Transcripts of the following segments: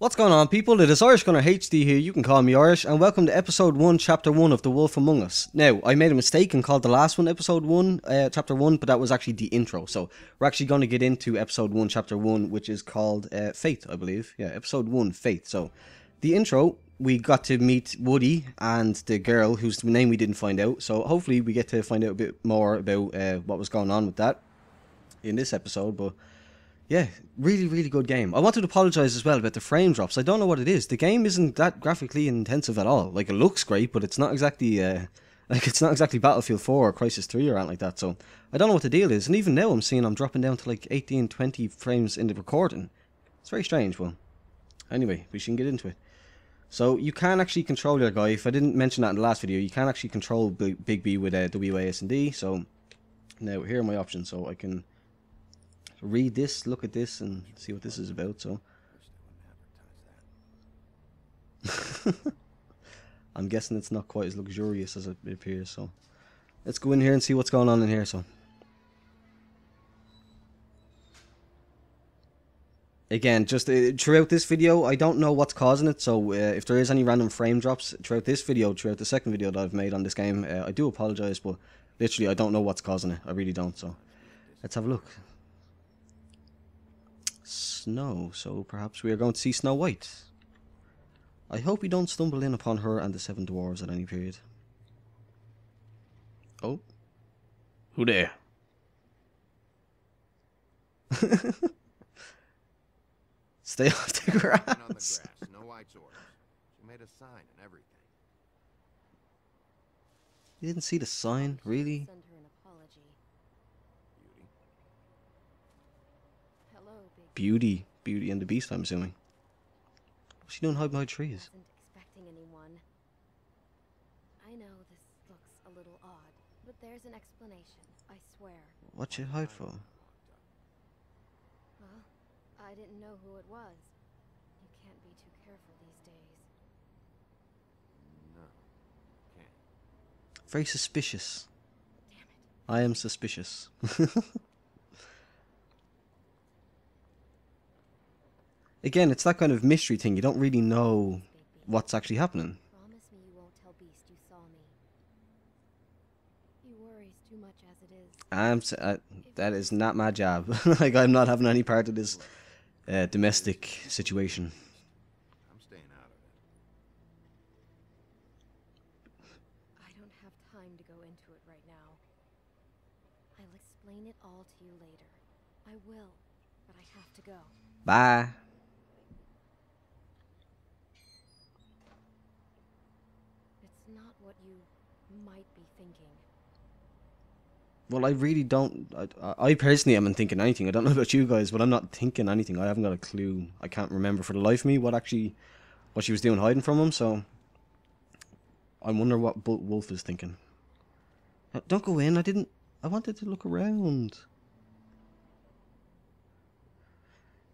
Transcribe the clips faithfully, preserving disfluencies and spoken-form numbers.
What's going on, people? It is Irish Gunner H D here, you can call me Irish, and welcome to episode one, chapter one of The Wolf Among Us. Now, I made a mistake and called the last one episode one, uh, chapter one, but that was actually the intro, so we're actually going to get into episode one, chapter one, which is called uh, Faith, I believe. Yeah, episode one, Faith. So, the intro, we got to meet Woody and the girl whose name we didn't find out, so hopefully we get to find out a bit more about uh, what was going on with that in this episode, but... yeah, really, really good game. I want to apologise as well about the frame drops. I don't know what it is. The game isn't that graphically intensive at all. Like, it looks great, but it's not exactly, uh, like, it's not exactly Battlefield four or Crisis three or anything like that. So, I don't know what the deal is. And even now, I'm seeing I'm dropping down to, like, eighteen, twenty frames in the recording. It's very strange, well. Anyway, we shouldn't get into it. So, you can actually control your guy. If I didn't mention that in the last video, you can actually control Bigby with uh, W A S D. So, now, here are my options. So, I can... read this, look at this, and see what this is about. So, I'm guessing it's not quite as luxurious as it appears. So, let's go in here and see what's going on in here. So, again, just uh, throughout this video, I don't know what's causing it. So, uh, if there is any random frame drops throughout this video, throughout the second video that I've made on this game, uh, I do apologize, but literally, I don't know what's causing it. I really don't. So, let's have a look. Snow, so perhaps we are going to see Snow White. I hope we don't stumble in upon her and the seven dwarves at any period. Oh. Who there? Stay off the grass. On the grass. Snow White's order. She made a sign and everything. You didn't see the sign, really? Beauty, Beauty and the Beast, I'm assuming. What's she doing hiding behind trees? I wasn't expecting anyone. I know this looks a little odd, but there's an explanation, I swear. What'd she hide for? Well, I didn't know who it was. You can't be too careful these days. No, you can't. Very suspicious. Damn it. I am suspicious. Again, it's that kind of mystery thing. You don't really know what's actually happening. Promise me you won't tell Beast you saw me. He worries too much as it is. I'm so, uh, that is not my job. Like, I'm not having any part of this uh, domestic situation. I'm staying out of it. I don't have time to go into it right now. I'll explain it all to you later. I will, but I have to go. Bye. Well, I really don't... I, I personally haven't thinking anything. I don't know about you guys, but I'm not thinking anything. I haven't got a clue. I can't remember for the life of me what actually... what she was doing hiding from him, so... I wonder what Bull Wolf is thinking. Now, don't go in. I didn't... I wanted to look around.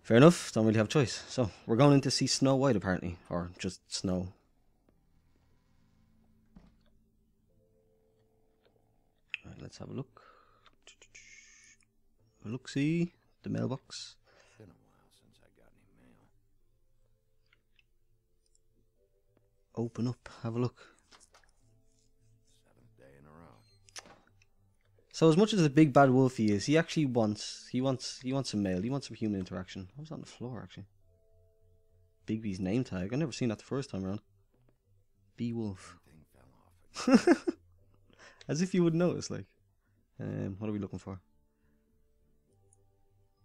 Fair enough. Don't really have a choice. So, we're going in to see Snow White, apparently. Or just Snow. Alright, let's have a look. Look, see the mailbox. It's been a while since I got any mail. Open up, have a look. Seventh day in a row. So, as much as the big bad wolf he is, he actually wants he wants he wants some mail. He wants some human interaction. I was on the floor actually. Bigby's name tag. I never seen that the first time around. Bee Wolf. As if you would notice, like. Um, what are we looking for?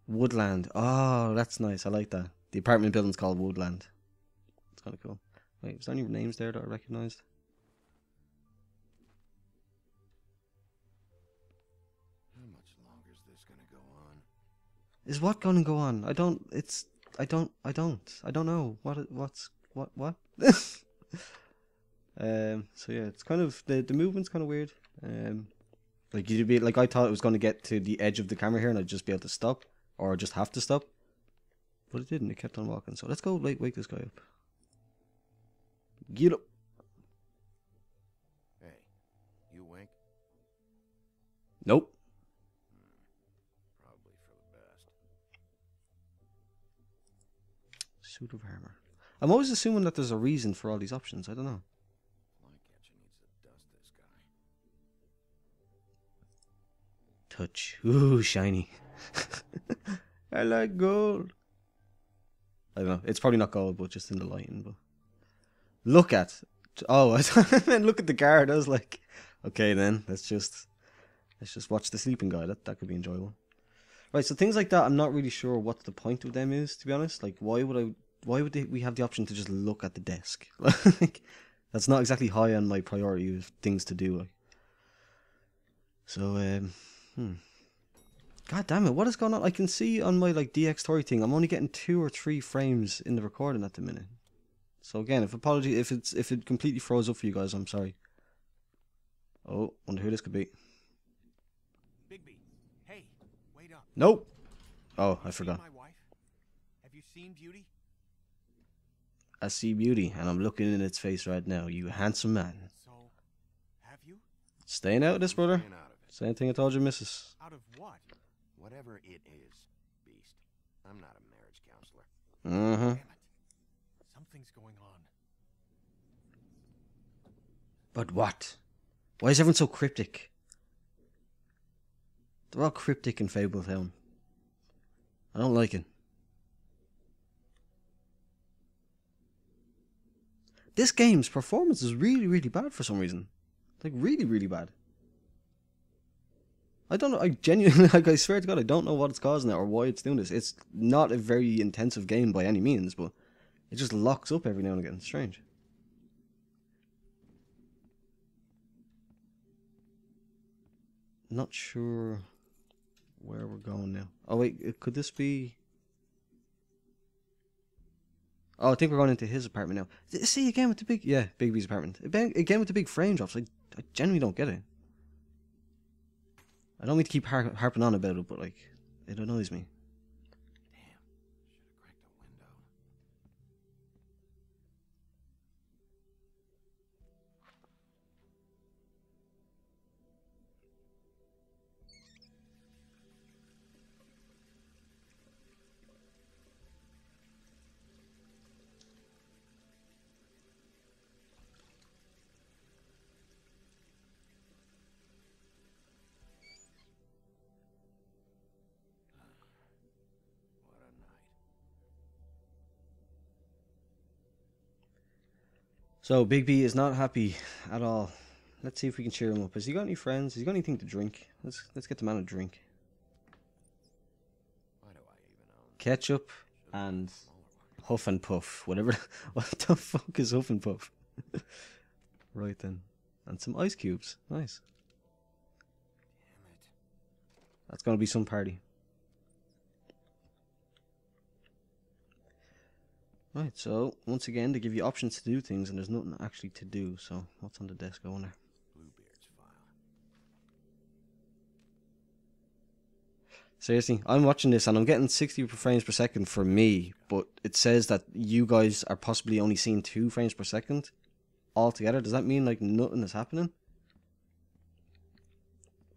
Woodland. Oh, that's nice. I like that. The apartment building's called Woodland. It's kind of cool. Wait, was there any names there that I recognized? How much longer is this going to go on? Is what going to go on? I don't. It's. I don't. I don't. I don't know. What? What's? What? What? um. So yeah, it's kind of the the movement's kind of weird. Um. Like you'd be like I thought it was going to get to the edge of the camera here and I'd just be able to stop. Or just have to stop. But it didn't. It kept on walking. So let's go like, wake this guy up. Get up. Hey, you wink? Nope. Hmm. Probably for the best. Suit of armor. I'm always assuming that there's a reason for all these options. I don't know. My catcher needs to dust this guy. Touch. Ooh, shiny. I like gold. I don't know. It's probably not gold, but just in the lighting. But look at. Oh, I meant look at the guard. I was like, okay, then let's just let's just watch the sleeping guy. That that could be enjoyable. Right. So things like that, I'm not really sure what the point of them is, to be honest. Like, why would I? Why would they, we have the option to just look at the desk? Like, that's not exactly high on my priority of things to do. Like. So, um, hmm. God damn it! What is going on? I can see on my like DXtory thing, I'm only getting two or three frames in the recording at the minute. So again, if apology if it's if it completely froze up for you guys, I'm sorry. Oh, wonder who this could be. Bigby, hey, wait up. Nope. Oh, I forgot. My wife? Have you seen beauty? I see beauty, and I'm looking in its face right now. You handsome man. So, have you? Staying out of this, brother. Out of it. Same thing I told you, missus. Out of what? Whatever it is, beast. I'm not a marriage counselor. Uh-huh. Damn it. Something's going on. But what? Why is everyone so cryptic? They're all cryptic in Fabletown. I don't like it. This game's performance is really, really bad for some reason. Like, really, really bad. I don't know, I genuinely, like, I swear to God, I don't know what it's causing it or why it's doing this. It's not a very intensive game by any means, but it just locks up every now and again. It's strange. Not sure where we're going now. Oh, wait, could this be... Oh, I think we're going into his apartment now. See, again with the big... Yeah, Bigby's apartment. Again with the big frame drops. I, I genuinely don't get it. I don't mean to keep har harping on about it, but, like, it annoys me. Damn. Should have cracked the window. So Bigby is not happy at all. Let's see if we can cheer him up. Has he got any friends? Has he got anything to drink? Let's let's get the man a drink. Why do I even own ketchup and huff and puff. Whatever. What the fuck is huff and puff? Right then, and some ice cubes. Nice. Damn it. That's gonna be some party. Right, so once again, they give you options to do things, and there's nothing actually to do. So, what's on the desk? I wonder. Bluebeard's file. Seriously, I'm watching this, and I'm getting sixty frames per second for me, but it says that you guys are possibly only seeing two frames per second altogether. Does that mean like nothing is happening?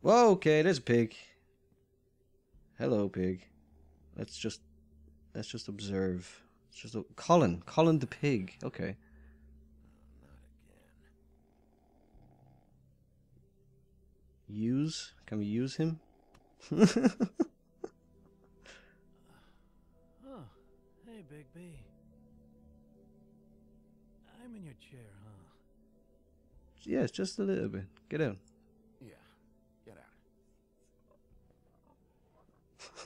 Whoa, okay, there's a pig. Hello, pig. Let's just let's just observe. It's just a Colin, Colin the pig. Okay. Not again. Use? Can we use him? Oh, hey, Big B. I'm in your chair, huh? Yeah, it's just a little bit. Get out. Yeah, get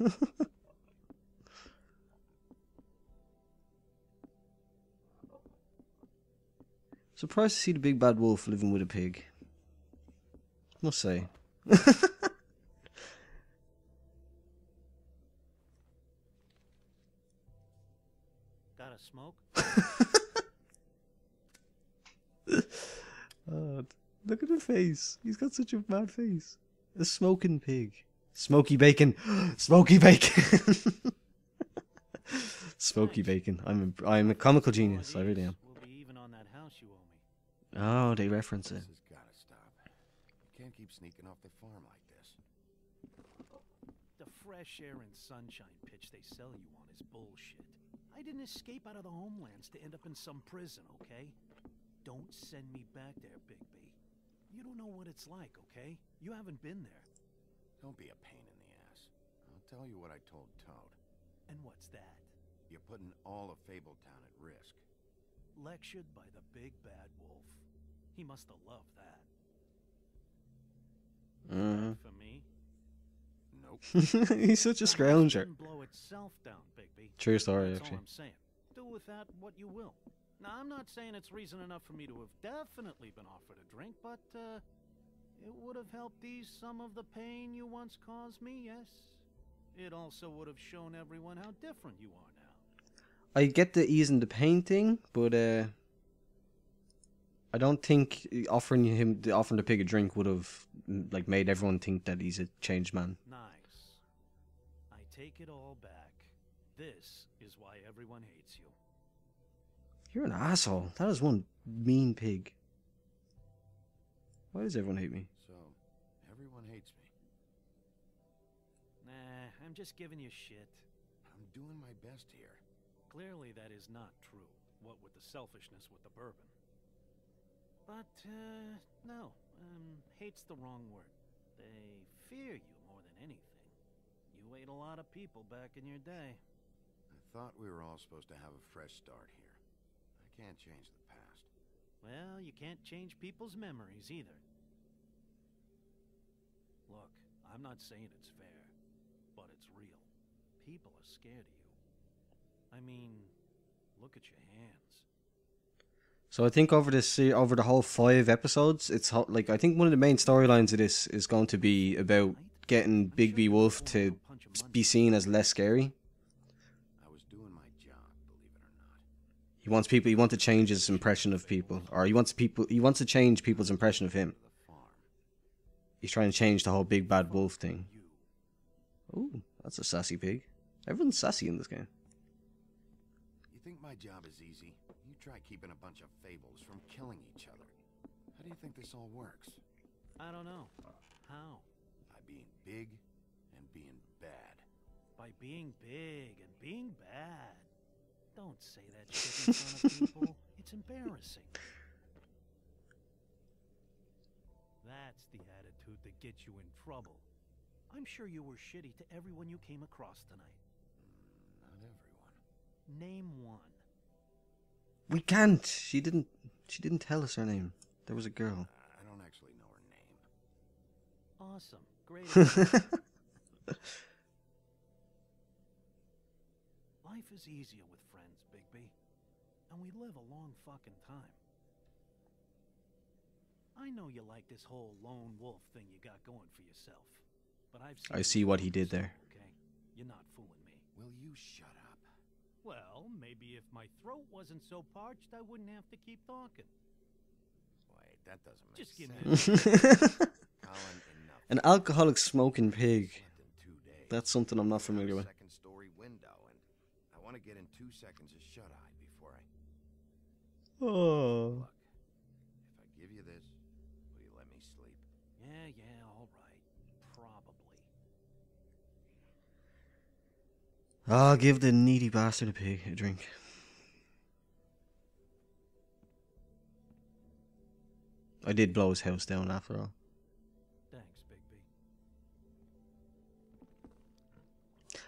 out. Surprised to see the big bad wolf living with a pig. Must say. Got a smoke? Oh, look at the face. He's got such a bad face. A smoking pig. Smoky bacon. Smoky bacon. Smoky bacon. I'm a, I'm a comical genius. I really am. Oh, they reference it. This has got to stop. You can't keep sneaking off the farm like this. The fresh air and sunshine pitch they sell you on is bullshit. I I didn't escape out of the Homelands to end up in some prison, okay? Don't send me back there, Bigby. You don't know what it's like, okay? You haven't been there. Don't be a pain in the ass. I'll tell you what I told Toad. And what's that? You're putting all of Fabletown at risk. Lectured by the big bad wolf. He must have loved that. Mm. For me? Nope. He's such a scrounger. Blow itself down, Bigby. True story, That's actually. All I'm saying. Do with that what you will. Now, I'm not saying it's reason enough for me to have definitely been offered a drink, but uh, it would have helped ease some of the pain you once caused me, yes? It also would have shown everyone how different you are now. I get the easing the pain thing, but uh, I don't think offering him the offering the pig a drink would have like made everyone think that he's a changed man. Nice. I take it all back. This is why everyone hates you. You're an asshole. That is one mean pig. Why does everyone hate me? So, everyone hates me. Nah, I'm just giving you shit. I'm doing my best here. Clearly that is not true, what with the selfishness with the bourbon. But, uh, no, um, hate's the wrong word. They fear you more than anything. You ate a lot of people back in your day. I thought we were all supposed to have a fresh start here. I can't change the past. Well, you can't change people's memories either. Look, I'm not saying it's fair. But it's real. People are scared of you. I mean, look at your hands. So I think over this over the whole five episodes, it's like I think one of the main storylines of this is going to be about getting Bigby Wolf to be seen as less scary. I was doing my job, believe it or not. He wants people. He wants to change his impression of people, or he wants people. He wants to change people's impression of him. He's trying to change the whole big bad wolf thing. Ooh, that's a sassy pig. Everyone's sassy in this game. You think my job is easy? You try keeping a bunch of fables from killing each other. How do you think this all works? I don't know. How? By being big and being bad. By being big and being bad. Don't say that shit in front of people. It's embarrassing. That's the attitude that gets you in trouble. I'm sure you were shitty to everyone you came across tonight. Not everyone. Name one. We can't. She didn't. She didn't tell us her name. There was a girl. Uh, I don't actually know her name. Awesome. Great. Life is easier with friends, Bigby, and we live a long fucking time. I know you like this whole lone wolf thing you got going for yourself. But I've seen I see what he did there. Okay, you're not fooling me. Will you shut up? Well, maybe if my throat wasn't so parched, I wouldn't have to keep talking. Wait, that doesn't make Just sense. Me Colin, an alcoholic smoking pig. That's something I'm not familiar with. Second story window, and I want to get in two seconds of shut eye before I. Oh. Look, if I give you this, will you let me sleep? Yeah, yeah, all right. Probably. I'll give the needy bastard a pig a drink. I did blow his house down after all. Thanks, Bigby.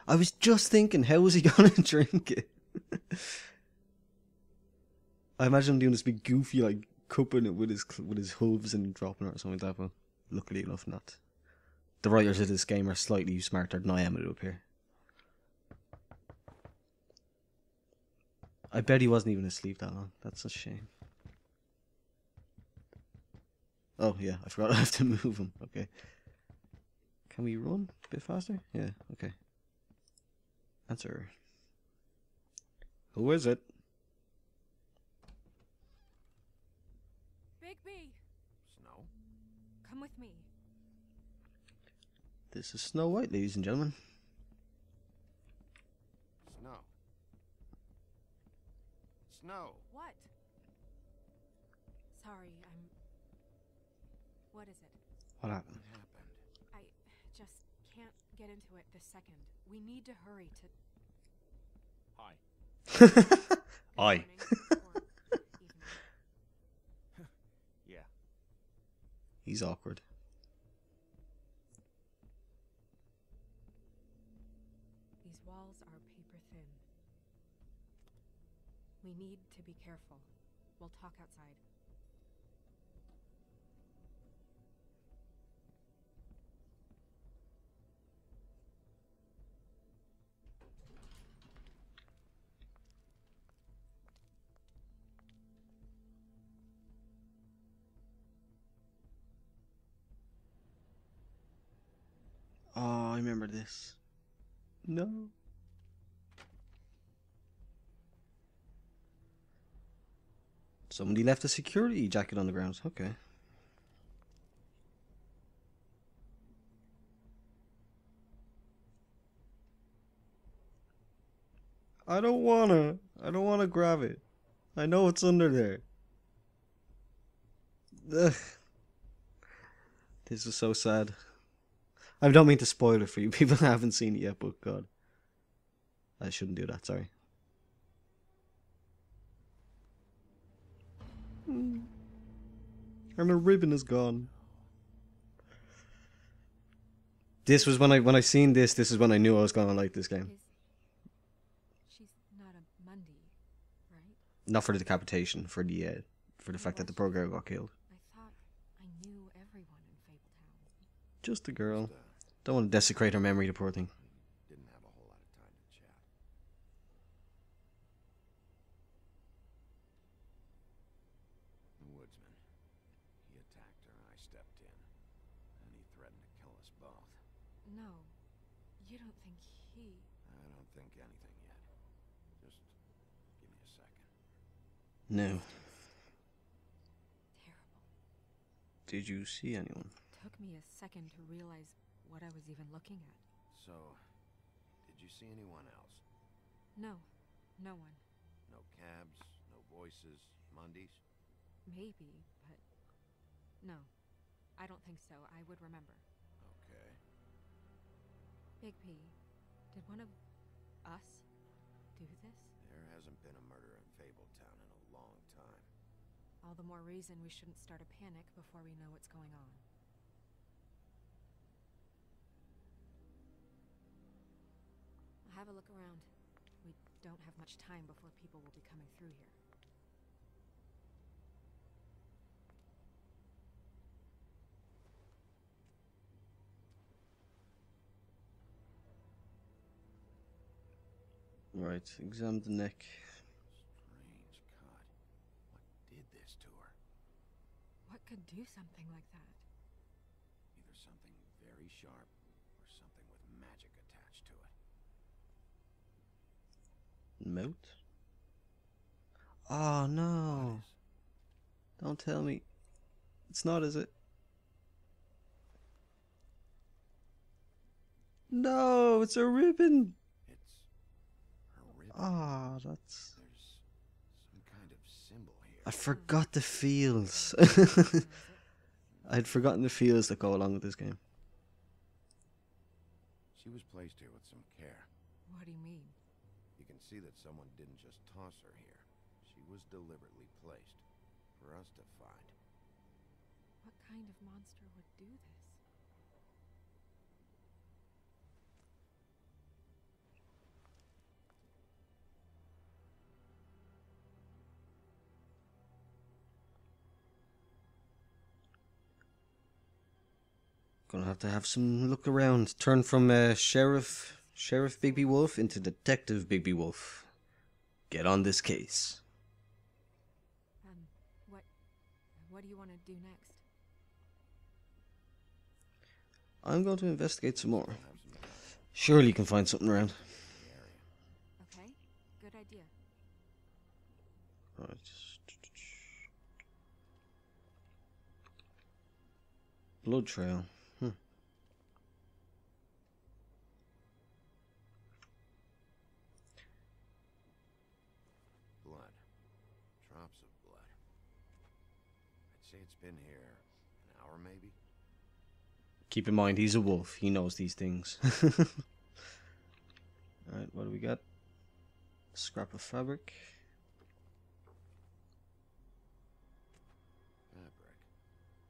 I was just thinking, how was he gonna drink it? I imagine him doing this big goofy, like cupping it with his with his hooves and dropping it or something like that. But luckily enough, not. The writers of this game are slightly smarter than I am, it would appear. I bet he wasn't even asleep that long. That's a shame. Oh, yeah, I forgot I have to move him. Okay. Can we run a bit faster? Yeah, okay. Answer. Who is it? Bigby! Snow? Come with me. This is Snow White, ladies and gentlemen. Snow. Snow. What? Sorry, I'm... What is it? What happened? What happened? I just can't get into it this second. We need to hurry to... Hi. Aye. Yeah. He's awkward. These walls are paper thin. We need to be careful. We'll talk outside. Oh, I remember this. No. Somebody left a security jacket on the ground. Okay. I don't wanna. I don't wanna grab it. I know it's under there. Ugh. This is so sad. I don't mean to spoil it for you people that haven't seen it yet, but God. I shouldn't do that, sorry. And the ribbon is gone. This was when I when I seen this, this is when I knew I was gonna like this game. She's not a Mundy, right? Not for the decapitation, for the uh, for the fact that the poor girl got killed. I thought I knew everyone in Fabletown. Just a girl. Don't want to desecrate her memory, the poor thing. Didn't have a whole lot of time to chat. The woodsman. He attacked her and I stepped in. And he threatened to kill us both. No. You don't think he... I don't think anything yet. Just give me a second. No. Terrible. Did you see anyone? It took me a second to realize what I was even looking at. So, did you see anyone else? No, no one. No cabs, no voices, Mondays? Maybe, but no, I don't think so. I would remember. Okay. Bigby, did one of us do this? There hasn't been a murder in Fabletown in a long time. All the more reason we shouldn't start a panic before we know what's going on. Have a look around. We don't have much time before people will be coming through here. Right, examine the neck. Strange God. What did this to her? What could do something like that? Either something very sharp or something with magic attached to it. Moat? Oh no. Don't tell me. It's not, is it? No, it's a ribbon. It's a ribbon. Ah, oh, that's there's some kind of symbol here. I forgot the feels. I had forgotten the feels that go along with this game. She was placed here with some care. What do you mean? See that someone didn't just toss her here. She was deliberately placed for us to find. What kind of monster would do this? Gonna have to have some look around. Turn from uh, Sheriff... Sheriff Bigby Wolf into Detective Bigby Wolf. Get on this case. Um, what, what do you want to do next? I'm going to investigate some more. Surely you can find something around. Okay, good idea. Right. Blood trail. Been here an hour maybe. Keep in mind he's a wolf, he knows these things. Alright, what do we got? Scrap of fabric. Fabric.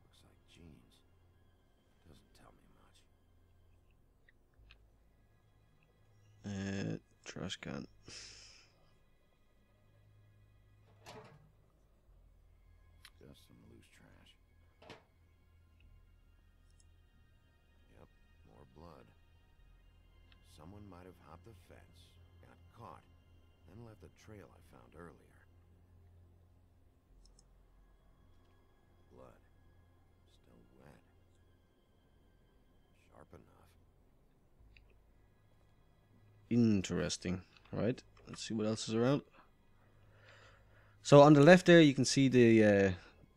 Looks like jeans. Doesn't tell me much. Uh, trash can. Just some loose trash. Yep, more blood. Someone might have hopped the fence, got caught, then left the trail I found earlier. Blood. Still wet. Sharp enough. Interesting. Right, let's see what else is around. So on the left there you can see the uh,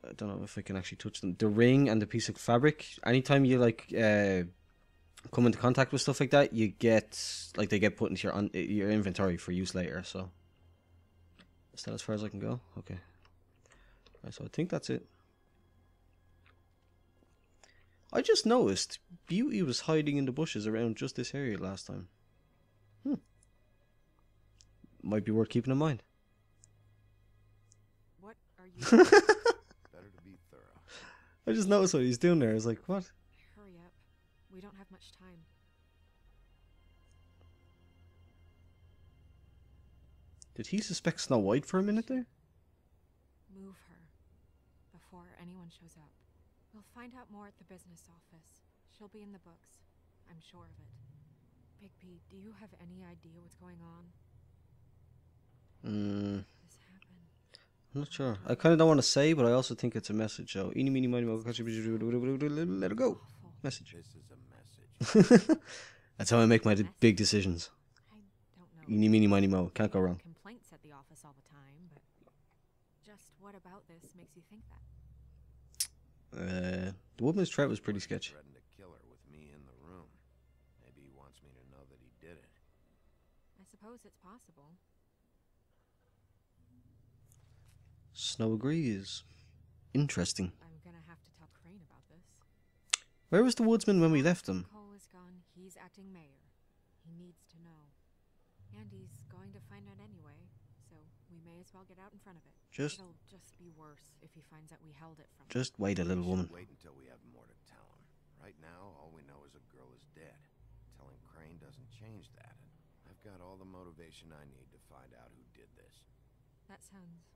I don't know if I can actually touch them, the ring and the piece of fabric. Anytime you like uh, come into contact with stuff like that, you get like they get put into your on your inventory for use later. So is that as far as I can go? Okay. Right, so I think that's it. I just noticed Beauty was hiding in the bushes around just this area last time. Hmm. Might be worth keeping in mind. What are you doing? Better to be thorough. I just noticed what he's doing there. I was like, what? Hurry up. We don't have much time. Did he suspect Snow White for a minute there? Move her before anyone shows up. We'll find out more at the business office. She'll be in the books. I'm sure of it. Bigby, do you have any idea what's going on? Mm. I'm not sure. I kind of don't want to say, but I also think it's a message. So, eeny, meeny, miny, moe, let her go. Message. This is a message. That's how I make my big decisions. I don't know. Eeny, meeny, miny, moe. Can't go wrong. Complaints at the office all the time, but just what about this makes you think that? Uh, the woman's threat was pretty sketchy. I suppose it's possible. Snow agrees. Interesting. I'm gonna have to tell Crane about this. Where was the woodsman when we left him? Cole is gone. He's acting mayor. He needs to know. And he's going to find out anyway, so we may as well get out in front of it. Just It'll just be worse if he finds out we held it from Just him. Wait a little woman. Wait until we have more to tell him. Right now, all we know is a girl is dead. Telling Crane doesn't change that. And I've got all the motivation I need to find out who did this. That sounds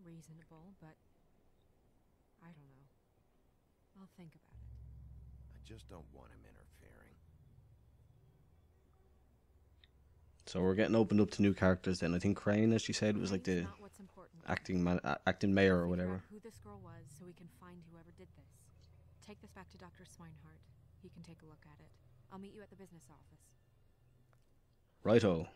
reasonable, but I don't know. I'll think about it. I just don't want him interfering. So we're getting opened up to new characters then. I think Crane, as she said, was like the acting man, acting mayor or whatever. Who this girl was, so we can find whoever did this. Take this back to Doctor Swinehart. He can take a look at it. I'll meet you at the business office. Righto.